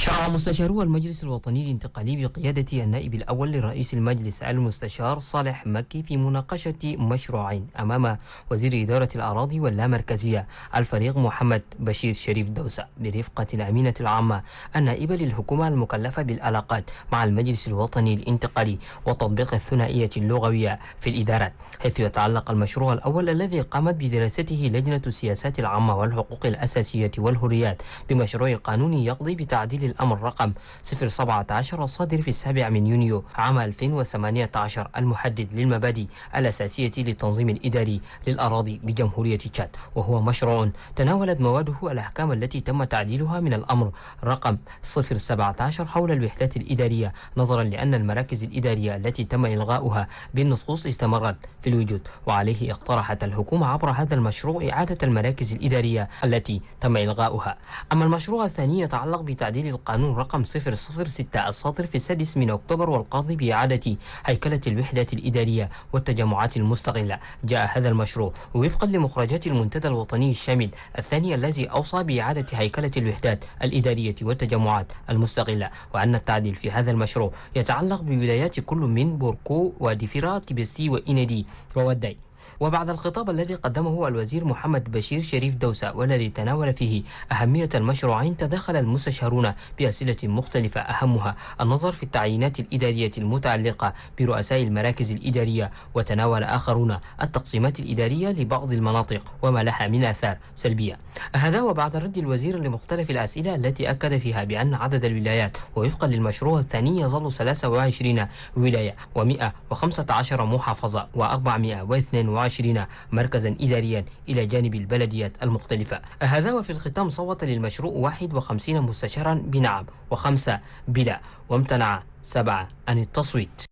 شرع مستشارو المجلس الوطني الانتقالي بقيادة النائب الأول لرئيس المجلس المستشار صالح مكي في مناقشة مشروعين أمام وزير إدارة الأراضي واللامركزية الفريق محمد بشير شريف دوسه برفقة الأمينة العامة النائبة للحكومة المكلفة بالعلاقات مع المجلس الوطني الانتقالي وتطبيق الثنائية اللغوية في الإدارات، حيث يتعلق المشروع الأول الذي قامت بدراسته لجنة السياسات العامة والحقوق الأساسية والحريات بمشروع قانوني يقضي بتعديل الأمر رقم 017 الصادر في 7 من يونيو عام 2018 المحدد للمبادئ الأساسية للتنظيم الإداري للأراضي بجمهورية تشاد، وهو مشروع تناولت مواده الأحكام التي تم تعديلها من الأمر رقم 017 حول الوحدات الإدارية، نظرا لأن المراكز الإدارية التي تم إلغاؤها بالنصوص استمرت في الوجود، وعليه اقترحت الحكومة عبر هذا المشروع إعادة المراكز الإدارية التي تم إلغاؤها. أما المشروع الثاني يتعلق بتعديل القانون رقم 006 الصادر في 6 من أكتوبر والقاضي بإعادة هيكلة الوحدة الإدارية والتجمعات المستقلة. جاء هذا المشروع وفقا لمخرجات المنتدى الوطني الشامل الثاني الذي أوصى بإعادة هيكلة الوحدات الإدارية والتجمعات المستقلة، وأن التعديل في هذا المشروع يتعلق بولايات كل من بوركو ودفيرا تبستي وإندي ووداي. وبعد الخطاب الذي قدمه الوزير محمد بشير شريف دوسه والذي تناول فيه أهمية المشروعين، تداخل المستشارون بأسئلة مختلفة أهمها النظر في التعيينات الإدارية المتعلقة برؤساء المراكز الإدارية، وتناول آخرون التقسيمات الإدارية لبعض المناطق وما لها من آثار سلبية. هذا وبعد رد الوزير لمختلف الأسئلة التي أكد فيها بأن عدد الولايات ووفقا للمشروع الثاني يظل 23 ولاية و115 محافظة و422 مركزا إداريا إلى جانب البلديات المختلفة. هذا وفي الختام صوت للمشروع 51 مستشارا بنعم و5 بلا، وامتنع 7 عن التصويت.